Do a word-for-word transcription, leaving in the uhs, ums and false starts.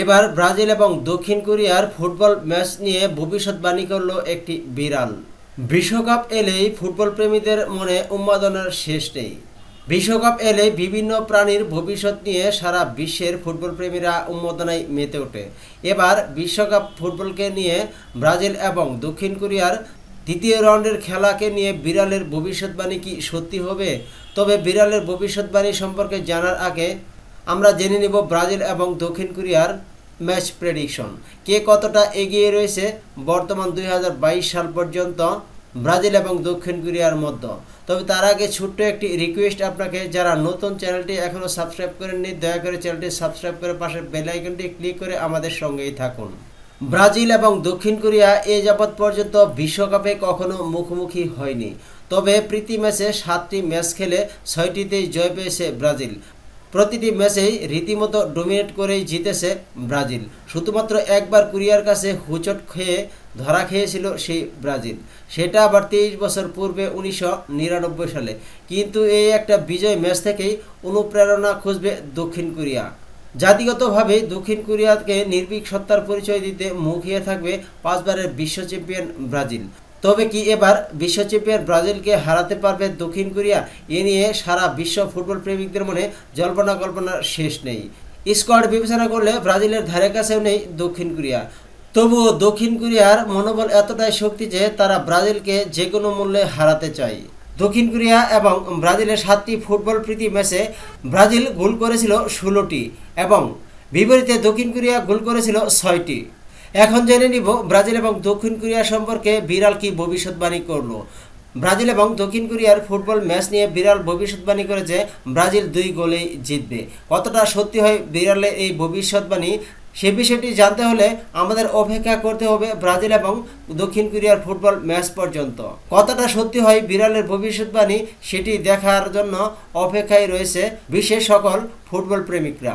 एबार ब्राजिल एवं दक्षिण कोरियार फुटबल मैच निये भविष्यवाणी करलो एकटी बिराल। विश्वकप एलेई फुटबल प्रेमीदेर मने उन्मादनार शेष नेई। विश्वकप एले विभिन्न प्राणीर भविष्यत निये सारा विश्वेर फुटबल प्रेमीरा उन्मादनाय मेते उठे। एबार विश्वकप फुटबल के निये ब्राजिल एवं दक्षिण कोरियार द्वितीय राउंडेर खेला के निये बिरालेर भविष्यवाणी कि सत्यि होबे? तबे बिरालेर भविष्यवाणी सम्पर्के जानार आगे आमरा जेने नेब ब्राजिल एवं दक्षिण कोरियार मैच प्रेडिक्शन के कतटा एगिए रयेछे बर्तमान दुई हजार बाईस साल पर्यन्त ब्राजिल और दक्षिण कोरियार मध्य। तब तार आगे छोट्ट एक रिक्वेस्ट आपके जरा नतून चैनलटी एखोनो सबसक्राइब करेननि दया करे चैनलटी सबसक्राइब करे पाशे बेल आइकनटी क्लिक करे आमादेर संगेई थाकुन। ब्राजिल और दक्षिण कोरिया ए यावत पर्यन्त विश्वकपे कखनो मुखोमुखी हयनि। तबे प्रति मैचे सातटी मैच खेले छयटितेई जय पेयेছে ब्राजिल। प्रतिटी मैचेई रीतिमतो डोमिनेट करेई जीतेছে ब्राजिल। शुधुमात्र एकबार कोरियार काछे हुचट खेये धरा खेयेछिल सेई ब्राजिल, सेटा आबार तेईस बछर पूर्वे उन्नीस सौ निन्यानबे साले। किन्तु एई एकटा विजय मैच थेकेई अनुप्रेरणा खुंजबे दक्षिण कोरिया। जातिगतभावे दक्षिण कोरियाके निर्भीक सत्तार परिचय दिते मुखिये थाकबे पाँचबारेर विश्व चैम्पियन ब्राजिल। तबे कि एबार विश्व चैम्पियन ब्राजिल के हाराते पारबे दक्षिण कोरिया? ए निये सारा विश्व फुटबल प्रेमिकदेर मने जल्पना कल्पनार शेष नेई। स्कोयाड विवेचना करले ब्राजिलेर धारे काछेओ नेई दक्षिण कोरिया। तबुओ दक्षिण कोरियार मनोबल एतटाई शक्ति जे तारा ब्राजिलके जे कोनो मूल्ये हाराते चाय। दक्षिण कोरिया एबं ब्राजिलेर सातटी फुटबल प्रीति मैचे ब्राजिल गोल करेछिल षोलोटी एबं विपरीते दक्षिण कोरिया गोल करेछिल छयटी। एखन जेने निब ब्राजिल और दक्षिण कोरिया सम्पर्के बिराल की भविष्यवाणी करलो। ब्राजिल और दक्षिण कोरियार फुटबल मैच निये बिराल भविष्यवाणी करेछे ब्राजिल दुई गोले जितबे। कतटा सत्यि हय बिरालेर एई भविष्यवाणी से विषयटी जानते हले आमादेर अपेक्षा करते हबे ब्राजिल और दक्षिण कोरियार फुटबल मैच पर्यन्त। कतटा सत्यि हय बिरालेर भविष्यवाणी सेटी देखार जन्य अपेक्षाय रयेछे विश्वेर सकल फुटबल प्रेमिकरा।